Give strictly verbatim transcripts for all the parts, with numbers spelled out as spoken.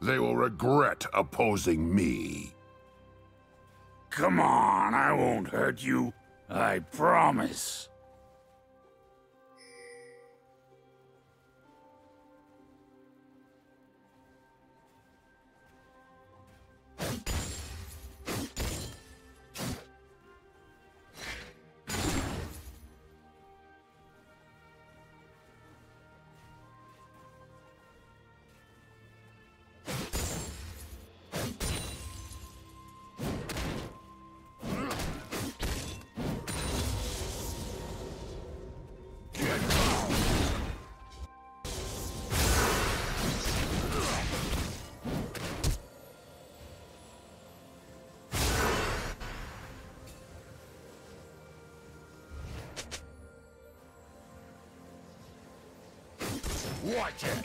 They will regret opposing me. Come on, I won't hurt you. I promise. Watch it!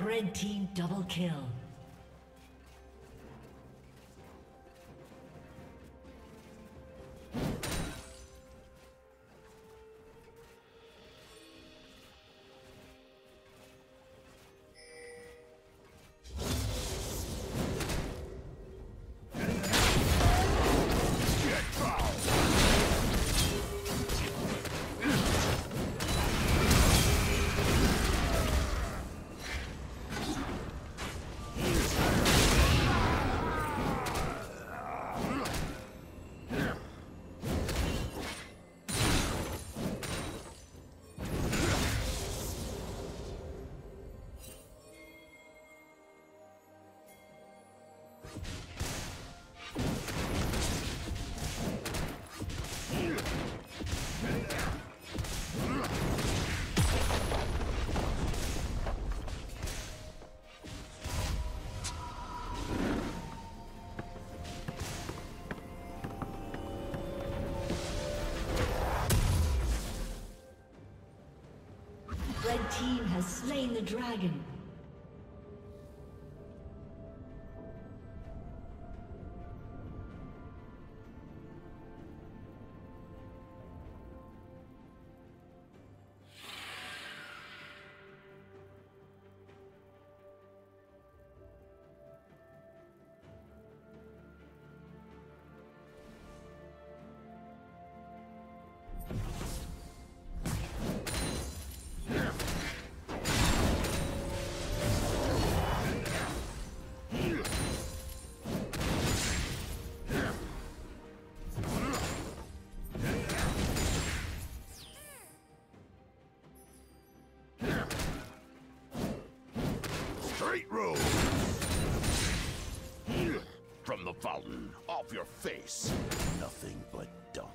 Red team double kill. Red team has slain the dragon. fountain. Off your face. Nothing but dunk.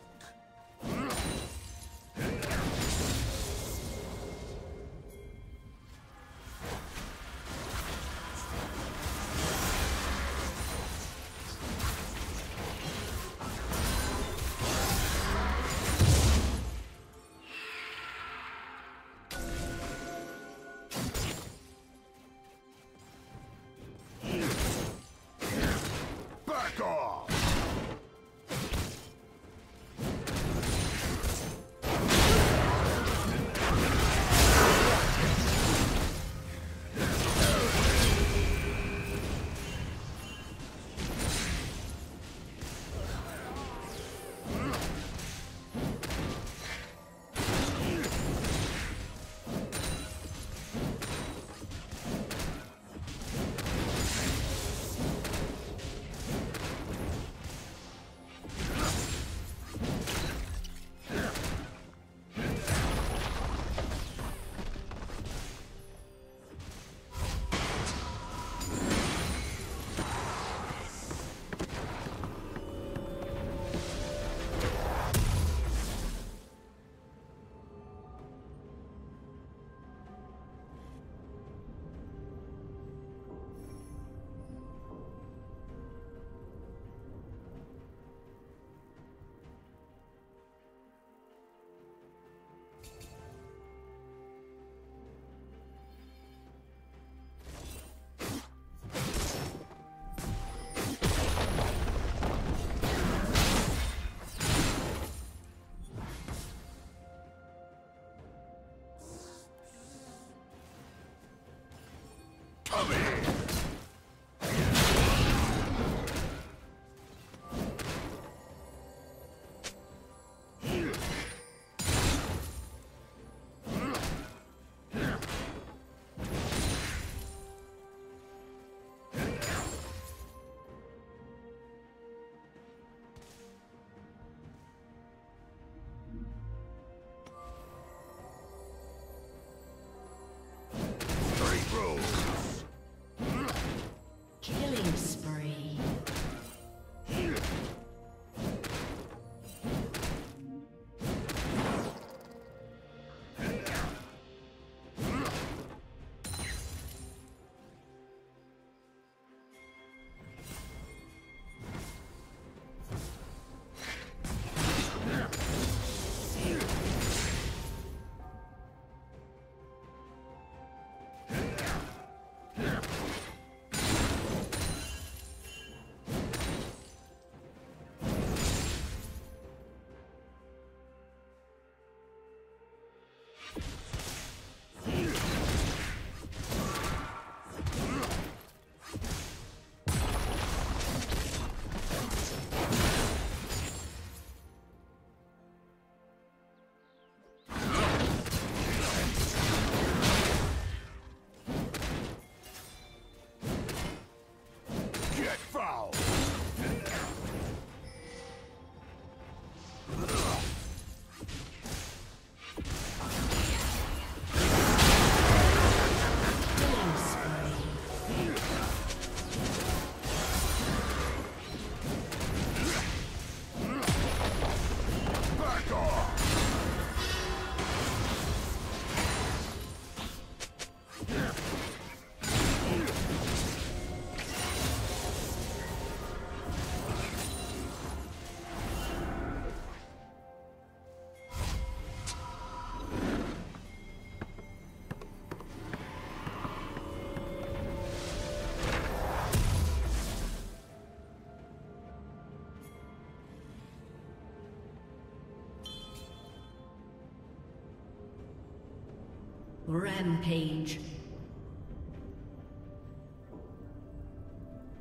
Rampage.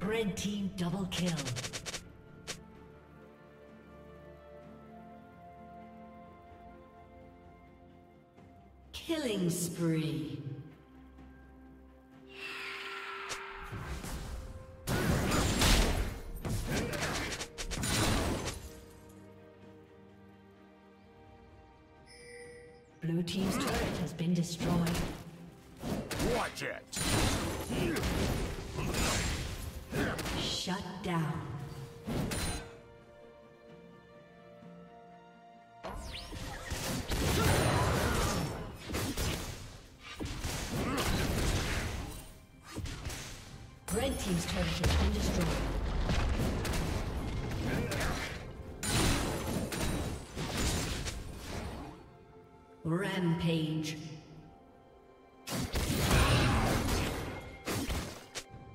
Red team double kill. Killing spree. Blue team's turret has been destroyed. Watch it! Shut down. Red team's turret has been destroyed. Rampage.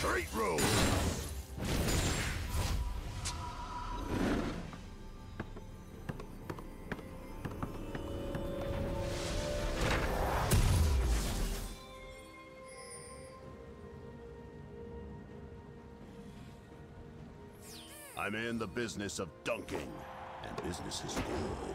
Great road. I'm in the business of dunking, and business is good.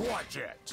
Watch it!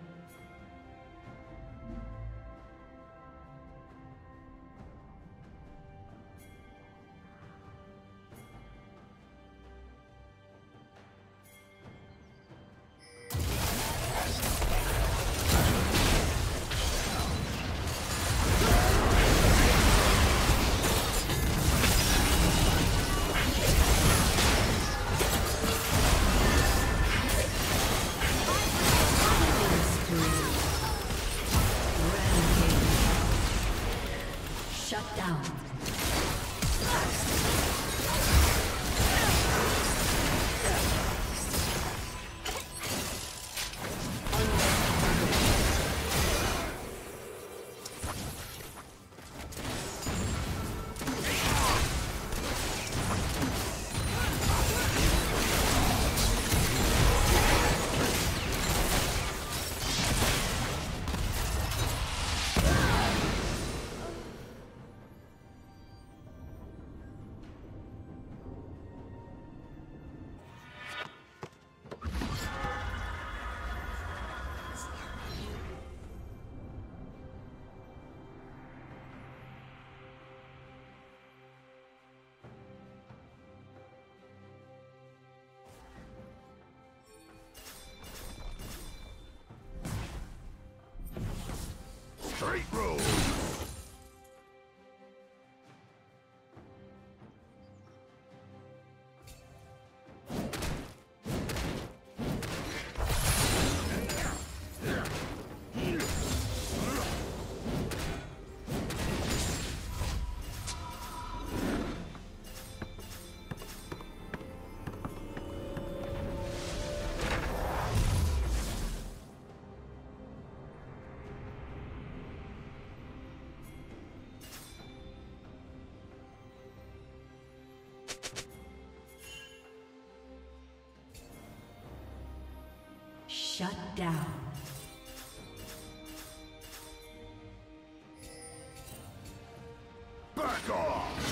Straight road. Shut down. Back off!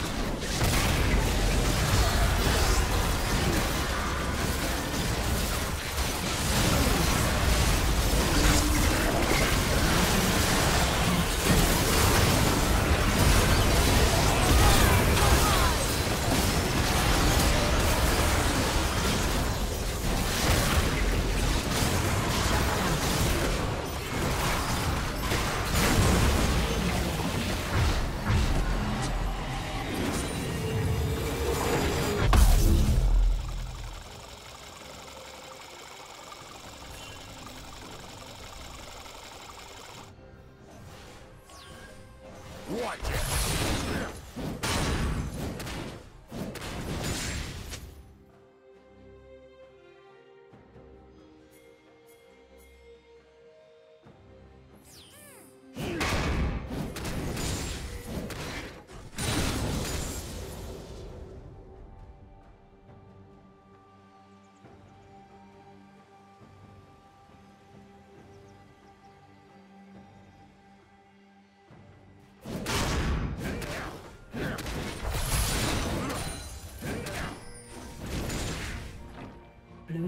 Blue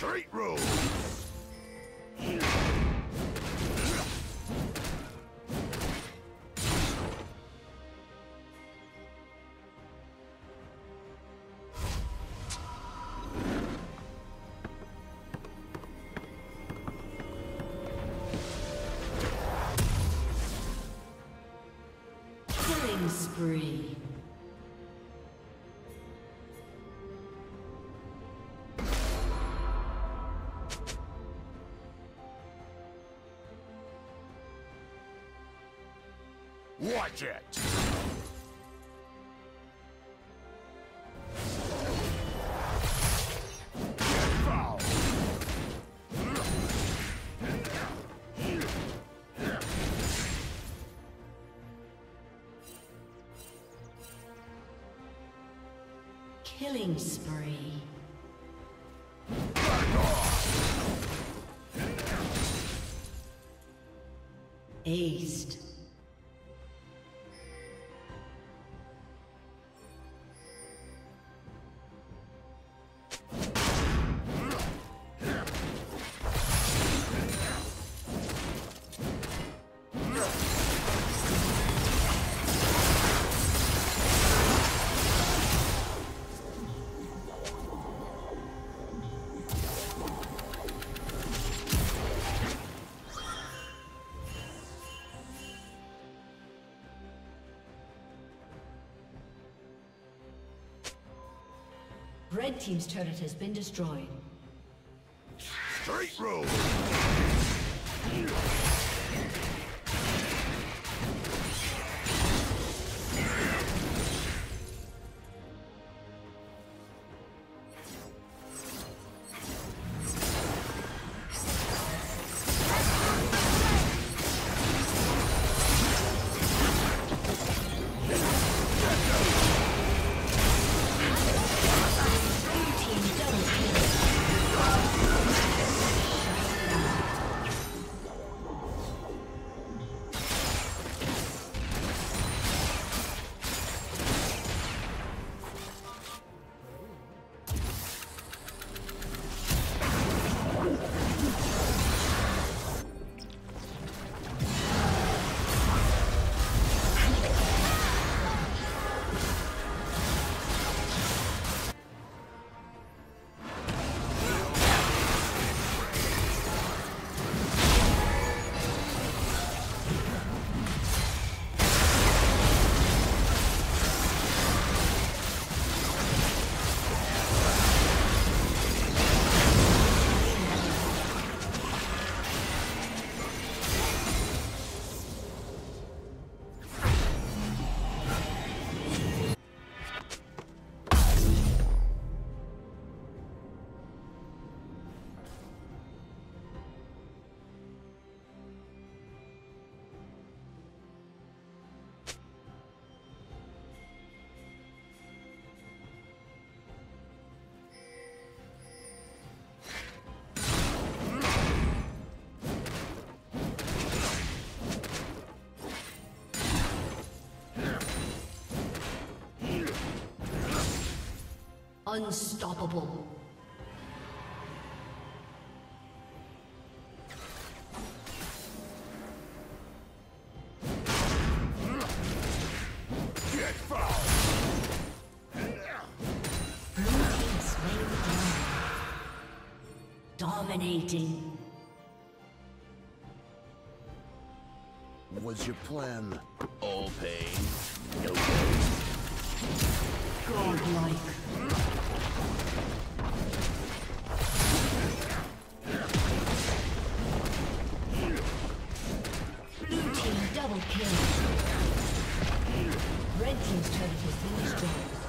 Street rules! Killing spree. Watch it! Killing spree. Aced. Red team's turret has been destroyed. Straight road. Unstoppable. Dominating. What's your plan? All pain, no pain. Godlike. Blue team double kill. Red team's turret has been destroyed.